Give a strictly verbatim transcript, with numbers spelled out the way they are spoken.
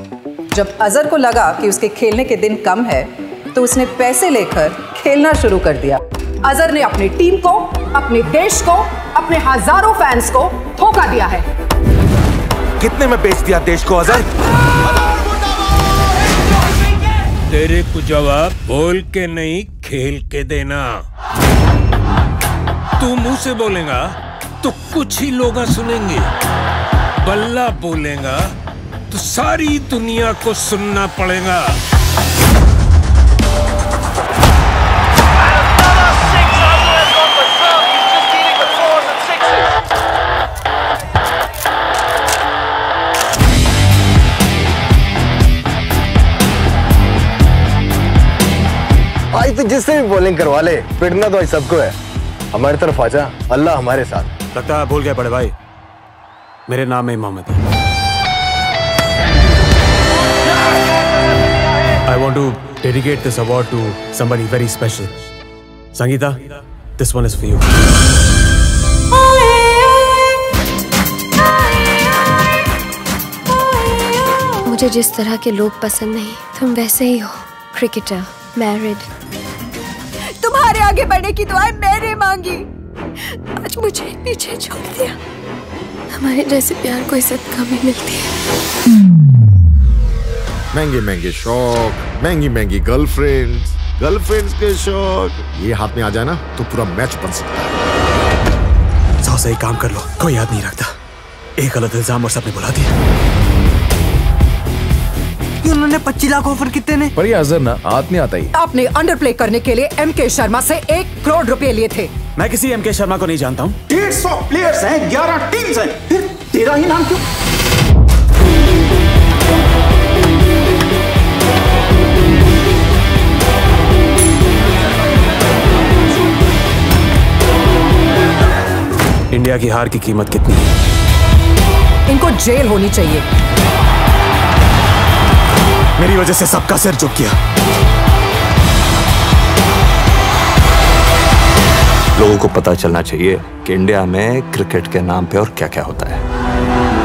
जब अजहर को लगा कि उसके खेलने के दिन कम है तो उसने पैसे लेकर खेलना शुरू कर दिया। अजहर ने अपनी टीम को, अपने देश को, अपने हजारों फैंस को धोखा दिया है। कितने में बेच दिया देश को अजहर? तेरे को जवाब बोल के नहीं खेल के देना। तू मुंह से बोलेगा तो कुछ ही लोग सुनेंगे, बल्ला बोलेगा तो सारी दुनिया को सुनना पड़ेगा। भाई तो जिससे भी बॉलिंग करवा ले, पिटना तो आज सबको है। हमारी तरफ आजा, अल्लाह हमारे साथ। लगता है भूल गए बड़े भाई, मेरे नाम है Mohammad. I want to dedicate this award to somebody very special. Sangeeta, this one is for you. मुझे जिस तरह के लोग पसंद नहीं, तुम वैसे ही हो। Cricketer, married. तुम्हारे आगे बढ़ने की दुआएं मैंने मांगी, आज मुझे पीछे छोड़ दिया। हमारे जैसे प्यार को इज्जत कम ही मिलती है। महंगे महंगे शौक, महंगी महंगी गर्लफ्रेंड्स, गर्लफ्रेंड्स के शौक, ये हाथ में आ जाए ना तो पूरा मैच बन सकता है। सौ सही काम कर लो, कोई याद नहीं रखता। एक गलत इल्जाम और सबने बुला दिया। उन्होंने पच्चीस लाख ऑफर कितने ने? पर ये अजहर ना हाथ नहीं आता ही। आपने अंडरप्ले करने के लिए एम के शर्मा से एक करोड़ रुपए लिए थे। मैं किसी एम के शर्मा को नहीं जानता हूँ। डेढ़ सौ प्लेयर्स हैं, ग्यारह टीम्स हैं, फिर तेरा ही नाम क्यों? इंडिया की हार की कीमत कितनी है? इनको जेल होनी चाहिए। मेरी वजह से सबका सिर झुक गया। लोगों को पता चलना चाहिए कि इंडिया में क्रिकेट के नाम पे और क्या क्या होता है।